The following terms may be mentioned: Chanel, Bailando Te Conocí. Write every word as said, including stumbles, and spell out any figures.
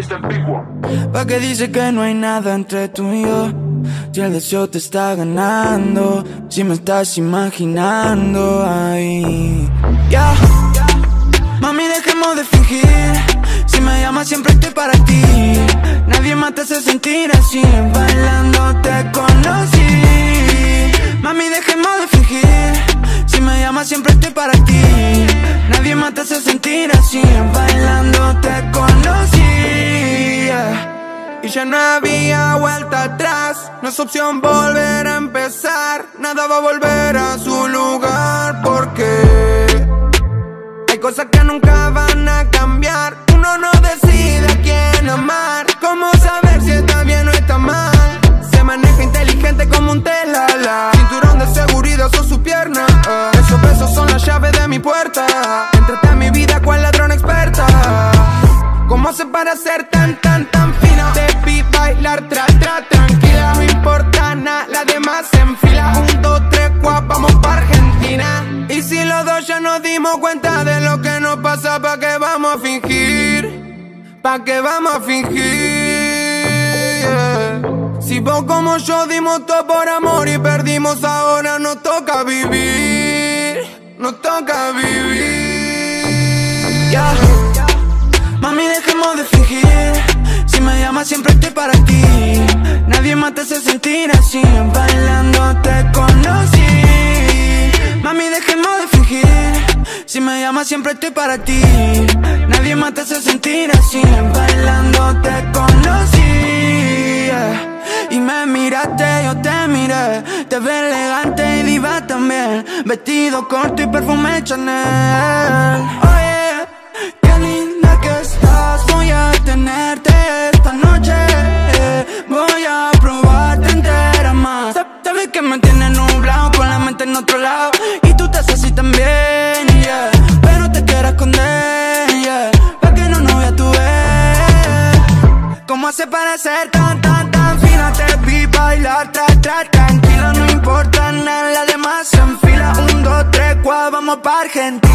este ambiguo. Pa' que dice que no hay nada entre tú y yo, si el deseo te está ganando, si me estás imaginando ahí. Ya, yeah. Mami, dejemos de fingir. Si me llamas siempre estoy para ti. Nadie más te hace sentir así. Bailando te conocí. Mami, dejemos de fingir. Si me llamas siempre estoy para ti. Nadie más te hace sentir así. Bailando te conocí, yeah. Y ya no había vuelta atrás. No es opción volver a empezar. Nada va a volver a su lugar, porque hay cosas que nunca van a cambiar. Uno no decide a quién amar. ¿Cómo saber si está bien o está mal? Se maneja inteligente como un telala. Cinturón de seguridad, son su pierna. uh, Esos besos son las llaves de mi puerta. Entraste a mi vida cual ladrón experta. ¿Cómo se para ser tan, tan, tan fina? Te vi bailar, tra, tra, tranquila. No importa nada, la demás se enfila. Un, dos, tres, cuatro, vamos pa' Argentina. Y si los dos ya nos dimos cuenta de lo que nos pasa, ¿pa' qué vamos a fingir? ¿Pa' qué vamos a fingir? Si vos como yo dimos todo por amor y perdimos, ahora nos toca vivir. Nos toca vivir, yeah. Mami, dejemos de fingir. Si me llamas siempre estoy para ti. Nadie más te hace sentir así. Bailando te conocí. Mami, dejemos de fingir. Si me llamas siempre estoy para ti. Nadie más te hace sentir así. Bailando te conocí, yeah. Y me miraste, yo te miré. Te ves elegante y diva también. Vestido corto y perfume Chanel. Oye, voy a tenerte esta noche. Voy a probarte entera más. Sabes que me tienes nublado, con la mente en otro lado. Y tú te haces así también, yeah. Pero te quiero esconder, yeah. Pa' que no nos vea tu vez. ¿Cómo hace para ser tan, tan, tan fina? Te vi bailar, tra, tra, tranquila. No importa nada, la demás se enfila. Un, dos, tres, cuatro, vamos pa' Argentina.